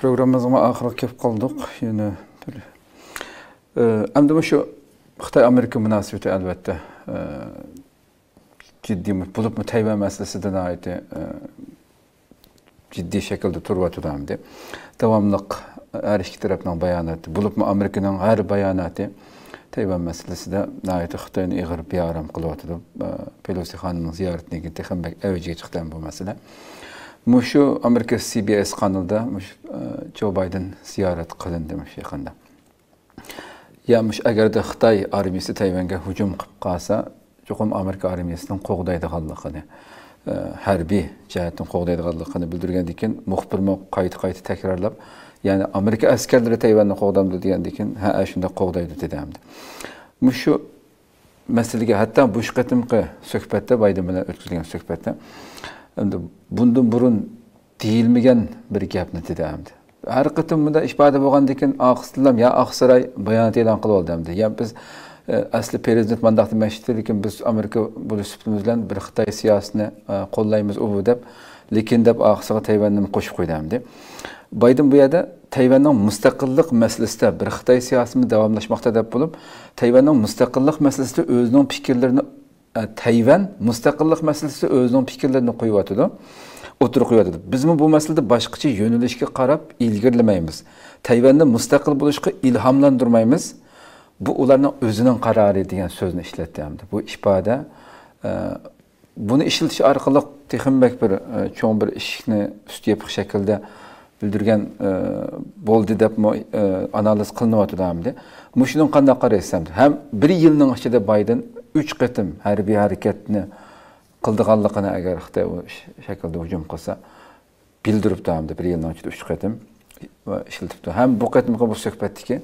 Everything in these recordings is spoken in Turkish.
Programımızın ahırı kep kaldık. Yani hem de şu Xitay-Amerika münasibeti elbette ciddi bulup mu Tayvan meselesine ait ciddi şekilde turvatı hamdi. Devamlık her iki tarafından bayanatı, bulup mu Amerika'nın her bayanatı Tayvan meselesi de ait Xitay'ın iğir bir aram kılvatıdı. Pelosi hanımın ziyaretine gitti. Hem de evciye çıktı bu mesele. Muşu Amerika CBS kanalda Joe Biden ziyaret kılın demiş yakında. Yamış eğer de Xitay armiyası Tayvan'a hücum kalsa, çokum Amerika armiyasının qoğdaydı qallıqını, hərbi cəhətinin qoğdaydı qallıqını bildirgendikin, muhbirma qayıt təkrarlab, yani Amerika askerleri Tayvan'ın qoğdamdı deyendikin, hə əşində qoğdaydı dedəmdi. Muşu məsələgə, hatta bu şıqetimqi söhbətdə, Biden bilan ötküzgən söhbətdə, bundan burun deyilmegen bir gapni dedimdi. Her kıtımda ifade bo'lgandikin Aqsitlam ya Aqsaray bayonot e'lon qilib oldi demdi. Ya biz asli prezident mandatini mashhur lekin biz Amerika bo'lishtimiz bilan bir Xitoy siyosatini qo'llaymiz u deb, lekin deb Aqsaga Tayvanni qo'shib qo'ydimdi. Biden bu yerda Tayvanning mustaqillik masalasida bir Xitoy siyosatini davomlashmoqda deb bo'lib, Tayvanning mustaqillik masalasida o'zining fikrlarini Tayvan mustaqillik meselesi özünün fikirlerini koyuyordu, oturup koyuyordu. Bizim bu meselede başkaca yönelişe karab ilgilenmeyimiz. Tayvan'da mustaqil buluşu ilhamlandırmayımız. Bu onların özünün kararı diyen sözünü işlettiğimdi. Bu ifade, bunu işletiş arkalık tekinmek bir çoğun bir işini üstü yapık şekilde bildirgen bol dedep analiz kılınıyordu demdi. Muşunun kanına karaysamdı. Hem bir yılının içinde Biden 3 qitim harbiy hareketini qildiganligini agar Xitoy shaklda hujum qilsa bildiribdi hamda bir yildan ichida 3 qitim ishlatibdi. Ham bu qitimga bu suhbatdagi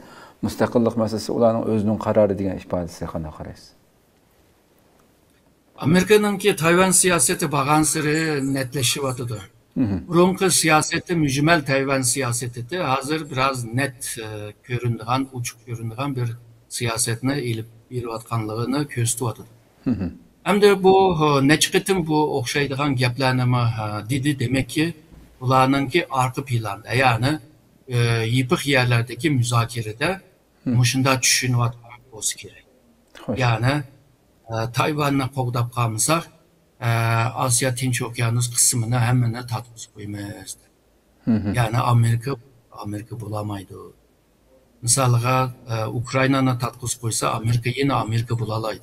mustaqillik masalasi ularning o'zining qarori degan ifodasiga qanday qaraysiz? Amerikaningki Tayvan siyosati bagan siri netlashyapti. Burunqi siyosati mujmal Tayvan siyosatida hozir biraz net ko'rinadigan, uchuq ko'rinadigan bir siyasetini ilip birvatkanlığını köstüvadı. Hem de bu neçkitim bu okşaydıgan geplenimi dedi demek ki ulanın ki arka planda yani yıpık yerlerdeki müzakerede muşunda düşünüvatkan olsa gerek. Yani Tayvan'la koğdap kalmışsak Asya Tinç Okyanus kısmını hemen tatlısı koymayız. Yani Amerika bulamaydı. Misalga Ukrayna'na tatqız qoysa Amerika yine Amerika bulalaydı.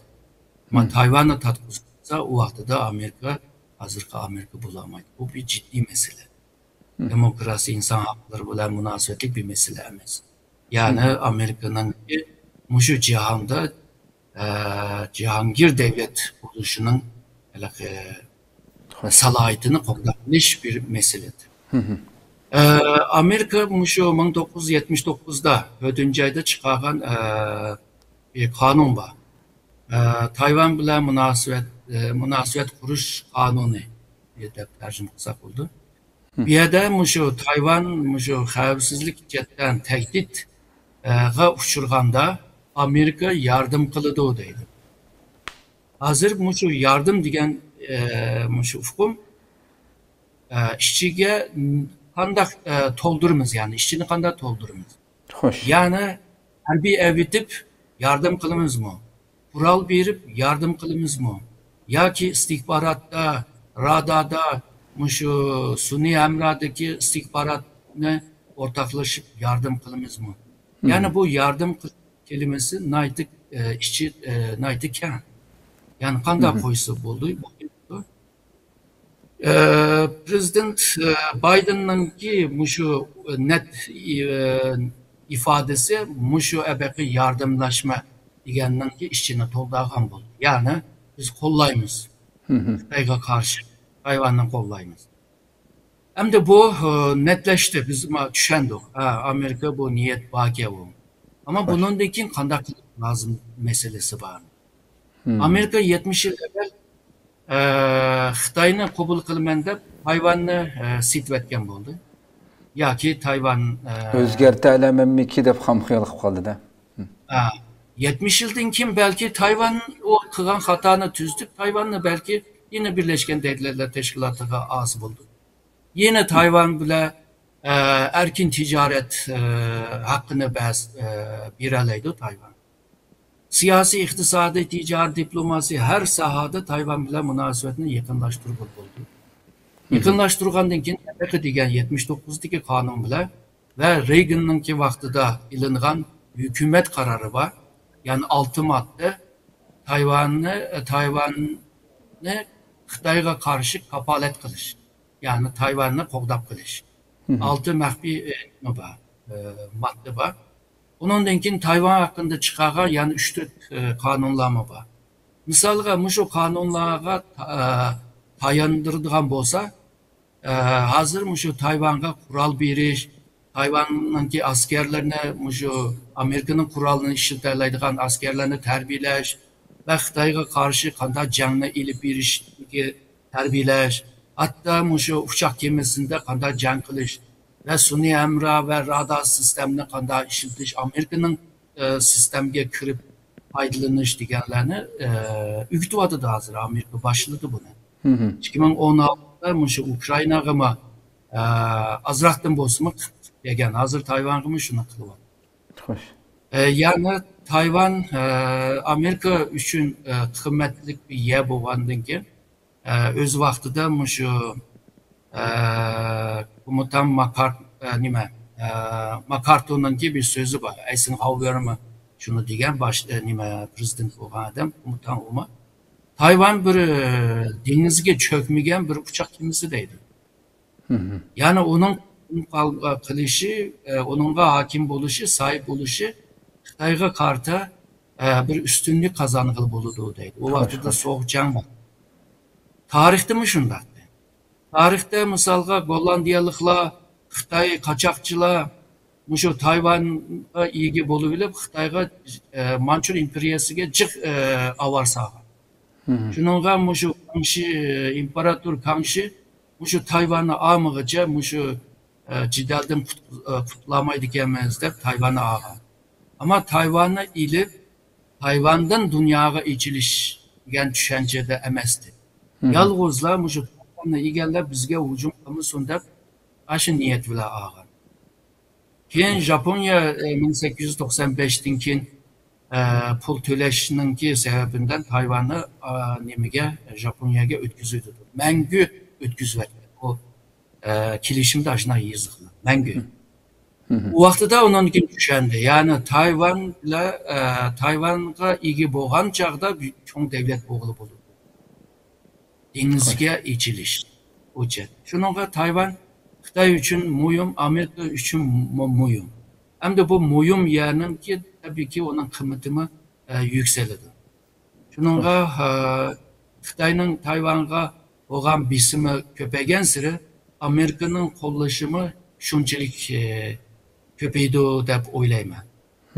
Ama Tayvan'a tatqız qoysa o vaqtida Amerika hazırki Amerika bulamaydı. Bu bir ciddi mesele. Demokrasi, insan hakları bilan münasebetlik bir mesele emas. Yani Amerika'nın muşu cihanda cihangir devlet kuruluşunun salohiyatini qo'llanish bir meseledir. Amerika muşu 1979'da 4. ayda çıkan bir kanun var. Tayvan bilan münasebet kuruş kanunu diye tercüme oldu. Bir yerde muşu Tayvan muşu xavfsizlik cihetdan tehditga uçurganda Amerika yardım kılıdı o deydi. Hazır muşu yardım diyen muşu ufkum işçiye kandak toldurumuz yani işçini kandak toldurumuz. Hoş. Yani her bir ev edip yardım kılımız mı? Kural verip yardım kılımız mı? Ya ki istihbaratta, radada, şu Suni Emra'daki istihbaratına ortaklaşıp yardım kılımız mı? Yani bu yardım kelimesi naytık işçi naytıkken. Yani kandak koyusu buldu. Prezident Biden'ın ki muşu net ifadesi muşu ebeki yardımlaşma diyenler ki işçinin toldağın buldu. Yani biz kollayımız. Xitoyga karşı Tayvan'dan kollayımız. Hem de bu netleşti. Biz düşendik. Amerika bu niyet baki oldu. Ama bunun dekin kandak lazım meselesi var. Amerika 70 yıl evvel Xitoyni qabul qilmanda Tayvanni sitvatgan bo'ldi. Yoki Tayvan o'zgarta olmaymiki deb ham xiyol qilib qoldida. 70 yildan keyin balki Tayvan u qilgan xatoni tuzib Tayvanni balki yana Birlashgan Davlatlar Tashkilotiga a'zo bo'ldi. Yana Tayvan bilan erkin ticaret hakkını bireleydi Tayvan. Siyasi, iqtisadi, ticari, diplomasi her sahada Tayvan bilan münasibetini yakınlaştırıp buldu. Yakınlaştırgandan keyin Amerika degan 79'dagi qonun bilan ve Reagan'ınki vaktida ilingan hükümet kararı var. Yani 6 madde Tayvan'ı Xitoyga karşı kapalet kılış. Yani Tayvan'ı qo'g'dab kılış. 6 maxfiy madde var. Ondan keyin Tayvan hakkında çıkağa yani 3-4 kanunlama var. Misalga muşu kanunlarga tayandırdıgan bolsa, hazır muşu Tayvan'ga kural beriş, Tayvan'ınki askerlerine muşu Amerika'nın kuralını işletelaydigan askerlerini terbiyeleş ve Xitoyga karşı qanday jangni ilib berishni terbiyeleş, hatta muşu uçak kemisinde qanday jang qilish ve suni emra ve radar sistemini qanday işletiş, Amerika'nın sistemge kirib faydalanış deganlarni uyg'otyapti hazır Amerika başladı bunu. 2016'da muşu Ukrayna'ga mı azraqdan bo'lsinmi degan hazır Tayvan'ga mı şunu qilyapti. Xo'sh. Yani Tayvan Amerika üçün kıymetlik bir yer bo'lgandan keyin öz vaktida muşu komutan MacArthur'unki bir sözü var. Eisenhower'mi şunu degan prezident bo'lgan adam, komutan o'mi. Tayvan bir denizge çökmegen bir uçak gemisi deydi. Yani onun kılışı, onunla hakim oluşu, sahip oluşu, Xitoyga karta bir üstünlük kazanıqlı buludu deydi. O vaxtıda soğuk can var. Tarixte mi şundan? Tarixte misalga Gollandiyalıqla, Xitoy kaçakçıla, muşu Tayvan'a ilgi bolu bilip, Xitoyga Manchur imperiyasiga cıq avar sağa. Şununla muşu imparator Kangxi muşu Tayvan'ı amığıca muşu cidaldan kutlamaydı gelmezler Tayvan'ı ağa. Ama Tayvan'ı ilip Tayvan'dan dünyaya içiliş gen düşüncede emezdi. Yalğızla muşu Tayvan'ı ilgiler bizge hücum konusunda aşı niyet bile ağa. Keyin Japonya 1895'tinkin pul töleşininki sebebinden Tayvan'ı Japonya'ya ötküzüydü. Mengü ötküzüydü. O kilişimde aşına yazıqlı. Mengü. O vaxtı da onun gibi düşendi. Yani Tayvan'a ilgi boğan çağda çok devlet boğulu bulundu. Denizge içiliş. Şununla Tayvan Xitoy üçün muyum, Amerika üçün muyum. Hem de bu muyum yerinin ki tabii ki onun kıymetimi yükseldi. Şununla Xitoy'nın Tayvan'a olan bisimi köpegen sıra Amerika'nın kollaşımı şunçilik köpeydi o da oylayman.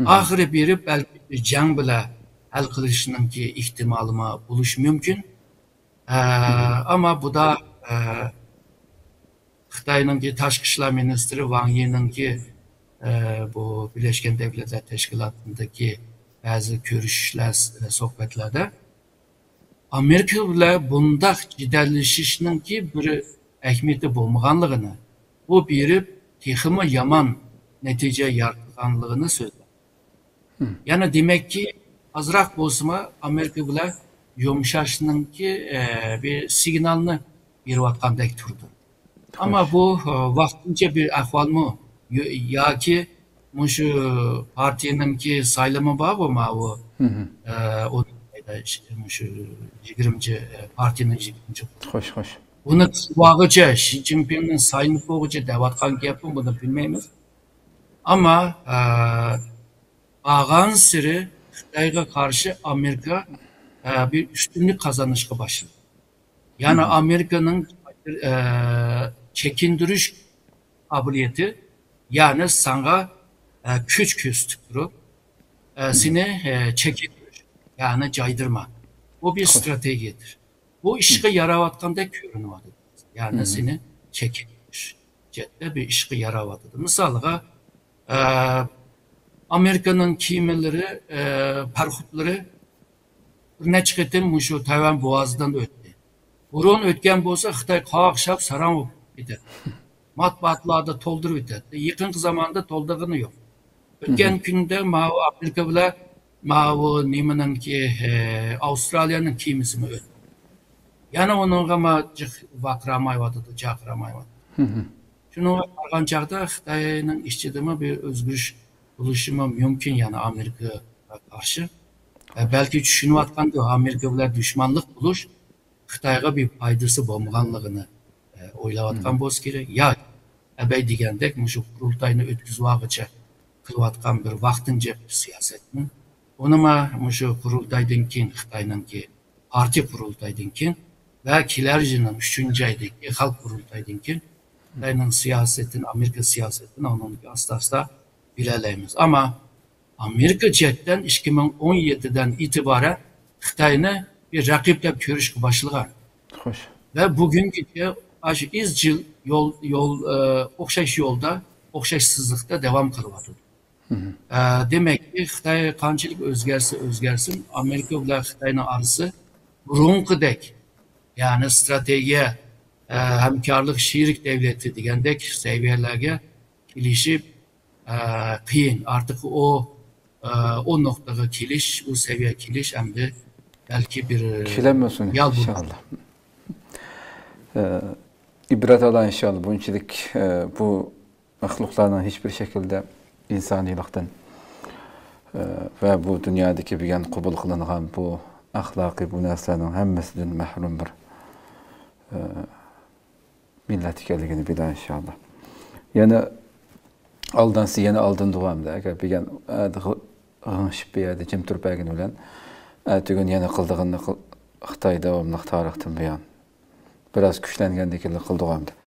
Ahiri biri belki can bile el kılışının ki ihtimalıma buluş mümkün. Ama bu da Xitoy'nın ki Tashqi ishlar ministri Wang'ning ki bu Birleşken Devletler Teşkilatı'ndaki bazı görüşler, sohbetlerde Amerika ile bunda ciddileşişinin ki bir ehmiyeti bulmağanlığını, bu biri teximi yaman netice yaratganlığını söyledi. Yani demek ki azraq bo'lsa Amerika ile yumuşaşının ki bir signalını bir vatkandak turdu. Ama bu vaktince bir ahval mı? Ya ki muşu partiyenin ki saylama var ama o muşu 20. partiyenin 20. Hoş. Bunu tuvağıca, Xi Jinping'in sayını boğuca devatkan yapın bunu bilmeyimiz. Ama ağan sırı Xitoyga karşı Amerika bir üstünlük kazanışa başladı. Yani Amerika'nın çekindiriş kabiliyeti yani sana küç küstürüp seni çekindir, yani caydırma. Bu bir stratejidir. Bu işe yaravatganda görünüyordu. Yani seni çekindir. Ciddi bir işe yaravatıdır. Misalga Amerika'nın kimileri, parhutları neçik etin Tayvan boğazından ötdi. Burun ötken bolsa Xitoy qo'g'ishab saram o'tdi. matbuatlarda toldurib o'tadi. Yaqin zamonda toldurg'ini yo'q. O'tgan kunda ma'u Amerika bilan ma'u nimanimki Avstraliyaning kimisini o'tdi. Yana uningga majih vaqramayotdi, chaqramayotdi. Shuning uchun qanchada Xitoyning ishchidimi bir o'zgarish bo'lishi mumkin yana Amerika qarshi. Belki tushunayotgan Amerika bilan dushmanlik bo'lish Xitoyga bir foydasi bo'lmaganligini o'ylayotgan bo'lish kerak. Ya abay degandek mushu qurultayni o'tkazvog'icha qilayotgan bir vaqtincha siyosatmi? Uni mushu qurultaydan keyin Xitoyningki partiya qurultaydan keyin va kelar yilning 3-oydagi xalq qurultaydan keyin Xitoyning siyosatin, Amerika siyosatin onunki asta-asta bilalaymiz. Ammo Amerika cihetden 2017'den itibaren Xitay'ını bir rakiple görüşü başlığa. Ve bugünkü izcil okşaş yolda, okşaşsızlıkta devam kılıyordu. Demek ki Xitay kançılık özgersin, Amerika ile Xitay'ın arası runkıdek, yani stratejiye, hemkarlık, şirik devleti digendek seviyelerine ilişip qiyin. Artık o noktada kiliş, o seviye kiliş hem de belki bir kilemiyorsun inşallah. İbret alan inşallah. Bunun için bu mahluklardan hiçbir şekilde insanilikten ve bu dünyadaki bir yan kabul kılınan bu ahlaki bu neslenin hemmesinden mahrum bir milletikliğini bilen inşallah. Yani aldan siyeni aldın duamda. Eğer bir gün bir yerde kim turpagin olan, ertügün yana kıldığını Xitay devamlı tarixdan buyon. Biraz güçlengende kıldığı duamda.